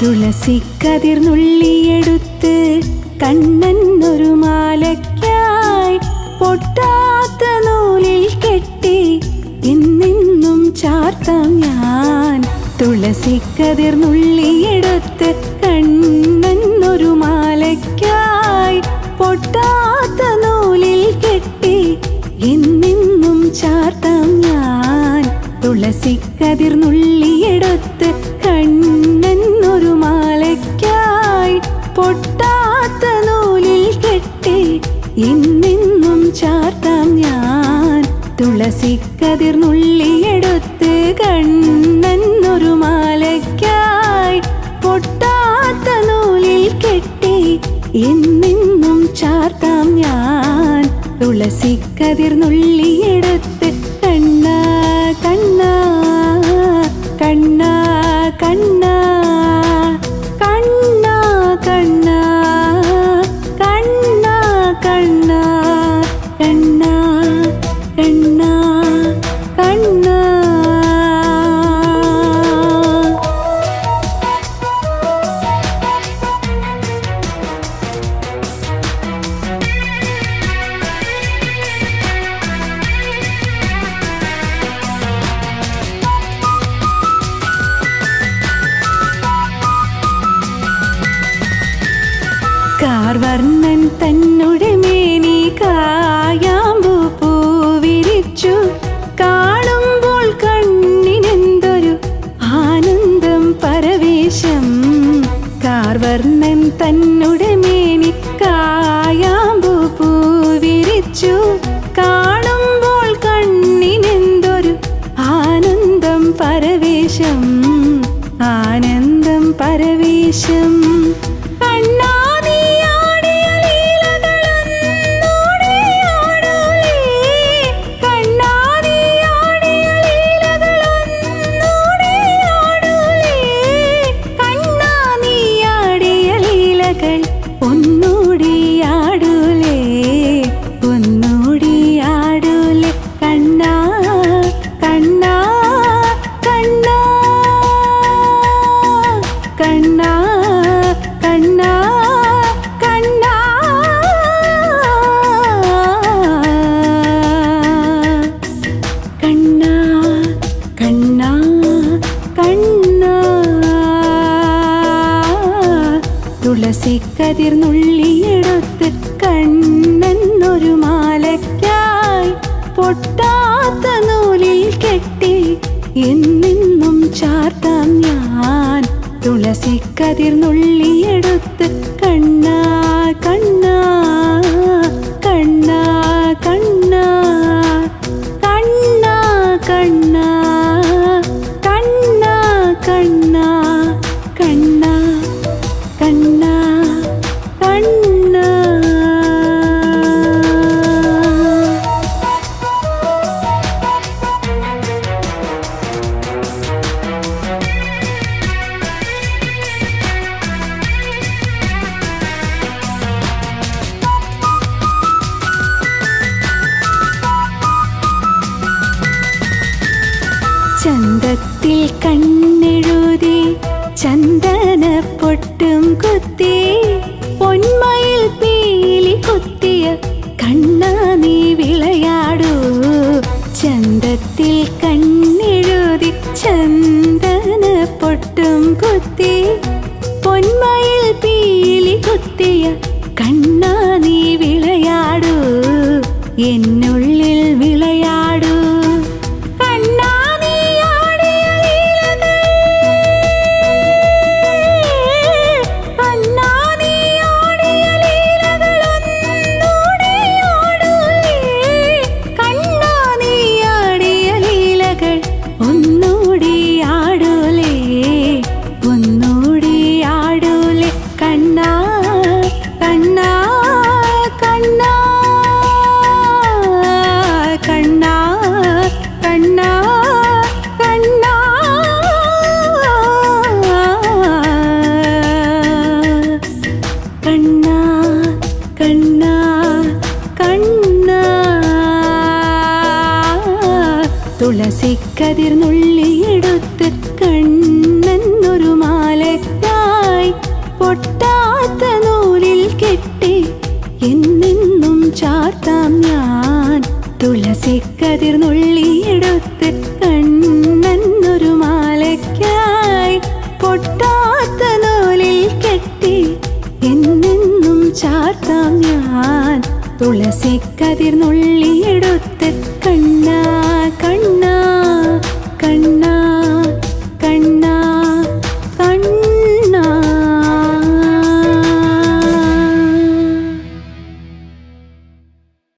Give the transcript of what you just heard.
തുളസിക്കതിർ നുള്ളിയെടുത്ത് കണ്ണൻ ഒരു മാലയ്ക്കായി പൊട്ടാത്ത നൂലിൽ കെട്ടി ഇന്നെന്നും ചാർത്താം ഞാൻ. തുളസിക്കതിർ നുള്ളിയെടുത്ത് കണ്ണൻ ഒരു മാലയ്ക്കായി പൊട്ടാത്ത നൂലിൽ കെട്ടി ഇന്നെന്നും ചാർത്താം ഞാൻ. തുളസിക്കതിർ നുള്ളിയെടുത്ത് കണ്ണൻ ഒരു മാലയ്ക്കായി പൊട്ടാത്ത നൂലിൽ കെട്ടി ഇന്നെന്നും ചാർത്താം ഞാൻ. തുളസിക്കതിർ നുള്ളിയെടുത്ത് കണ്ണൻ ഒരു മാലയ്ക്കായി പൊട്ടാത്ത നൂലിൽ കെട്ടി ഇന്നെന്നും ചാർത്താം ഞാൻ. തുളസിക്കതിർ നുള്ളിയെടുത്ത് കണ്ണ കണ്ണ കണ്ണ കണ്ണ കണ്ണ കണ്ണ കണ്ണ കണ്ണ കണ്ണ കണ്ണ കണ്ണ. കാർവർണ്ണൻ തന്നുടെ മേനി കായാമ്പു പൂവിരിച്ചു കാണുമ്പോൾ കണ്ണിനെന്തൊരു ആനന്ദം പരവേശം. കാർവർണ്ണൻ തന്നുടെ മേനി കായാമ്പു പൂവിരിച്ചു കാണുമ്പോൾ കണ്ണിനെന്തൊരു ആനന്ദം പരവേശം, ആനന്ദം പരവേശം. തുളസിക്കതിർ നുള്ളിയെടുത്ത് കണ്ണൻ ഒരു മാലയ്ക്കായി പൊട്ടാത്ത നൂലിൽ കെട്ടി എന്നെന്നും ചാർത്താം ഞാൻ. തുളസിക്കതിർ നുള്ളിയെടുത്ത് കണ്ണ കണ്ണ കണ്ണ കണ്ണ കണ്ണ കണ്ണ കണ്ണ കണ്ണ കണ്ണ കണ്ണ കണ്ണ. ചന്തത്തിൽ കണ്ണെഴുതി ചന്ദന പൊട്ടും കുത്തി പൊന്മയിൽ പീലി കുത്തിയ കണ്ണാ നീ വിളയാടൂ. ചന്തത്തിൽ കണ്ണെഴുതി ചന്ദന പൊട്ടും കുത്തി പൊന്മയിൽ പീലി കുത്തിയ കണ്ണാ നീ വിളയാടൂ, എന്നുള്ളിൽ വിളയാടൂ. തുളസിക്കതിർ നുള്ളിയെടുത്ത് കണ്ണൻ ഒരു മാലയ്ക്കായി പൊട്ടാത്ത നൂലിൽ കെട്ടി എന്നെന്നും ചാർത്താം ഞാൻ തുളസിക്കതിർ നുള്ളിയെടുത്ത് കണ്ണെന്നൊരു മാലയ്ക്കായി പൊട്ടാത്ത നൂലിൽ കെട്ടി എന്നെന്നും ചാർത്താം ഞാൻ തുളസിക്കതിർ നുള്ളിയെടുത്ത് കണ്ണാ കണ്ണാ കണ്ണ